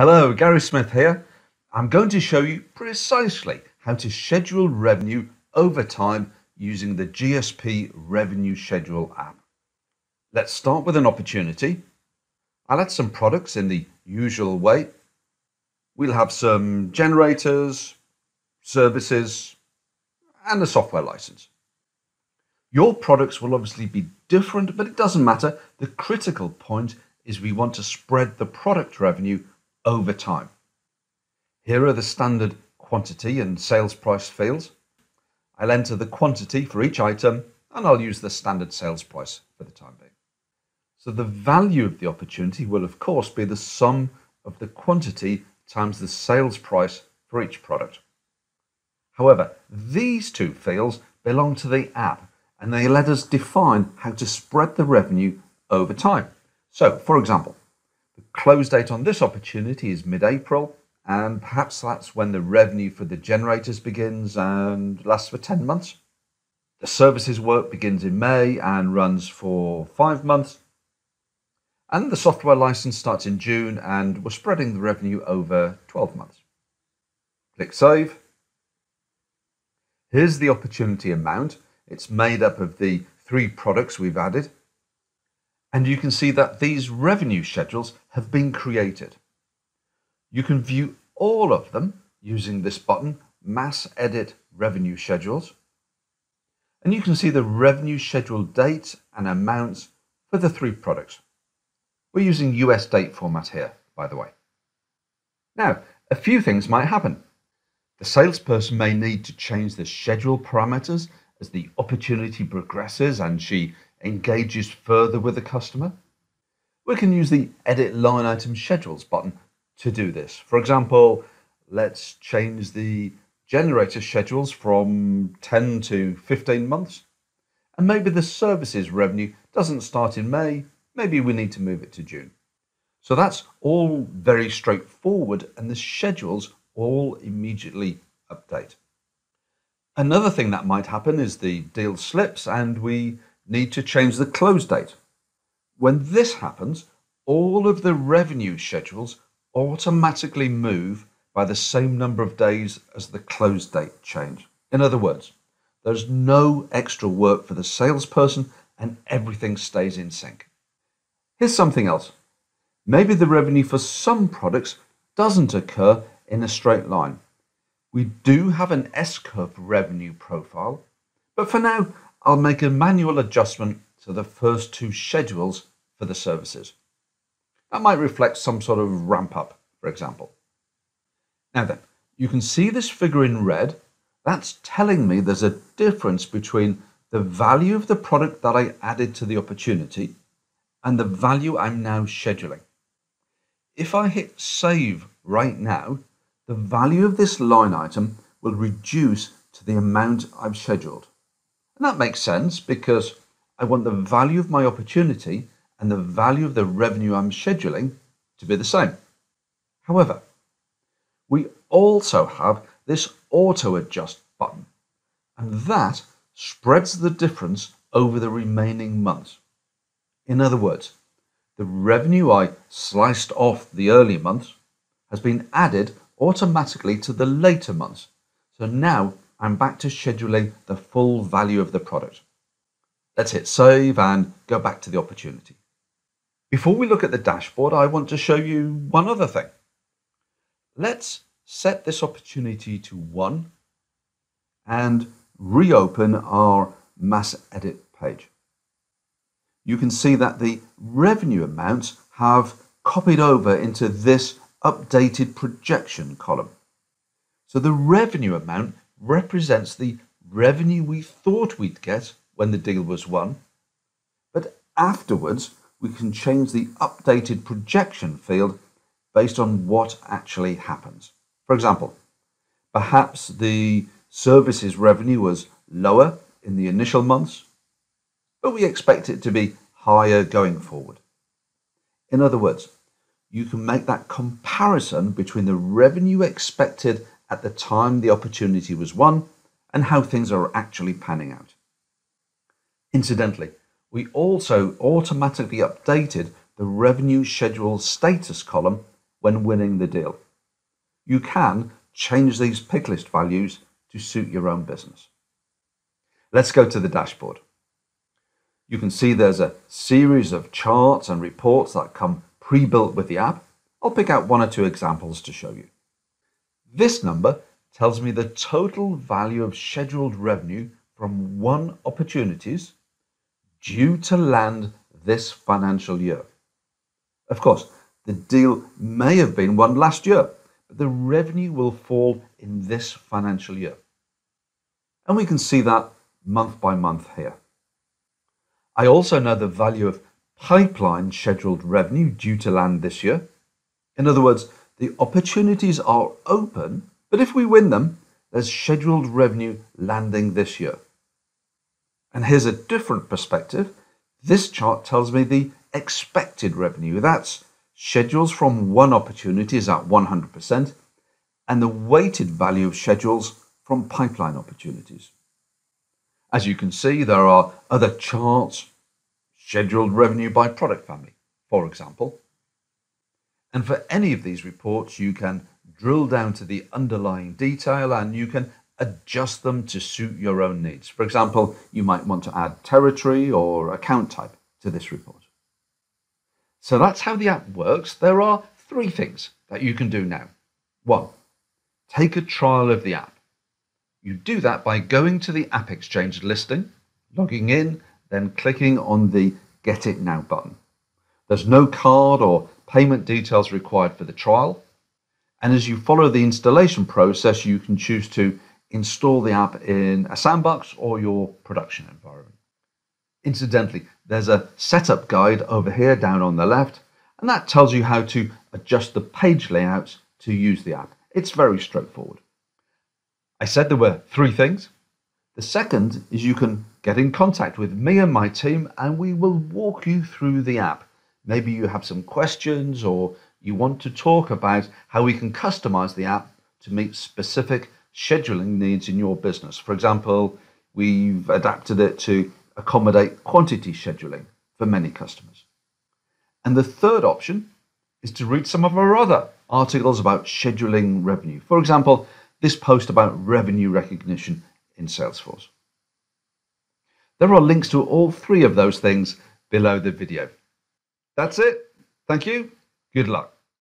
Hello, Gary Smith here. I'm going to show you precisely how to schedule revenue over time using the GSP Revenue Schedule app. Let's start with an opportunity. I'll add some products in the usual way. We'll have some generators, services, and a software license. Your products will obviously be different, but it doesn't matter. The critical point is we want to spread the product revenue over time. Here are the standard quantity and sales price fields. I'll enter the quantity for each item, and I'll use the standard sales price for the time being. So the value of the opportunity will, of course, be the sum of the quantity times the sales price for each product. However, these two fields belong to the app, and they let us define how to spread the revenue over time. So, for example, the close date on this opportunity is mid-April, and perhaps that's when the revenue for the generators begins and lasts for 10 months. The services work begins in May and runs for 5 months. And the software license starts in June, and we're spreading the revenue over 12 months. Click Save. Here's the opportunity amount. It's made up of the three products we've added. And you can see that these revenue schedules have been created. You can view all of them using this button, Mass Edit Revenue Schedules. And you can see the revenue schedule dates and amounts for the three products. We're using US date format here, by the way. Now, a few things might happen. The salesperson may need to change the schedule parameters as the opportunity progresses and she engages further with the customer. We can use the Edit Line Item Schedules button to do this. For example, let's change the generator schedules from 10 to 15 months. And maybe the services revenue doesn't start in May. Maybe we need to move it to June. So that's all very straightforward, and the schedules all immediately update. Another thing that might happen is the deal slips and we need to change the close date. When this happens, all of the revenue schedules automatically move by the same number of days as the close date change. In other words, there's no extra work for the salesperson and everything stays in sync. Here's something else. Maybe the revenue for some products doesn't occur in a straight line. We do have an S-curve revenue profile, but for now, I'll make a manual adjustment to the first two schedules for the services. That might reflect some sort of ramp up, for example. Now then, you can see this figure in red. That's telling me there's a difference between the value of the product that I added to the opportunity and the value I'm now scheduling. If I hit save right now, the value of this line item will reduce to the amount I've scheduled. And that makes sense because I want the value of my opportunity and the value of the revenue I'm scheduling to be the same. However, we also have this auto adjust button, and that spreads the difference over the remaining months. In other words, the revenue I sliced off the early months has been added automatically to the later months. So now I'm back to scheduling the full value of the product. Let's hit save and go back to the opportunity. Before we look at the dashboard, I want to show you one other thing. Let's set this opportunity to 1 and reopen our mass edit page. You can see that the revenue amounts have copied over into this updated projection column. So the revenue amount represents the revenue we thought we'd get when the deal was won, but afterwards, we can change the updated projection field based on what actually happens. For example, perhaps the services revenue was lower in the initial months, but we expect it to be higher going forward. In other words, you can make that comparison between the revenue expected at the time the opportunity was won and how things are actually panning out. Incidentally, we also automatically updated the revenue schedule status column when winning the deal. You can change these pick list values to suit your own business. Let's go to the dashboard. You can see there's a series of charts and reports that come pre-built with the app. I'll pick out one or two examples to show you. This number tells me the total value of scheduled revenue from won opportunities due to land this financial year. Of course, the deal may have been won last year, but the revenue will fall in this financial year. And we can see that month by month here. I also know the value of pipeline scheduled revenue due to land this year. In other words, the opportunities are open, but if we win them, there's scheduled revenue landing this year. And here's a different perspective. This chart tells me the expected revenue. That's schedules from won opportunities at 100% and the weighted value of schedules from pipeline opportunities. As you can see, there are other charts, scheduled revenue by product family, for example. And for any of these reports, you can drill down to the underlying detail and you can adjust them to suit your own needs. For example, you might want to add territory or account type to this report. So that's how the app works. There are three things that you can do now. One, take a trial of the app. You do that by going to the AppExchange listing, logging in, then clicking on the Get It Now button. There's no card or payment details required for the trial. And as you follow the installation process, you can choose to install the app in a sandbox or your production environment. Incidentally, there's a setup guide over here down on the left, and that tells you how to adjust the page layouts to use the app. It's very straightforward. I said there were three things. The second is you can get in contact with me and my team, and we will walk you through the app. Maybe you have some questions or you want to talk about how we can customize the app to meet specific scheduling needs in your business. For example, we've adapted it to accommodate quantity scheduling for many customers. And the third option is to read some of our other articles about scheduling revenue. For example, this post about revenue recognition in Salesforce. There are links to all three of those things below the video. That's it. Thank you. Good luck.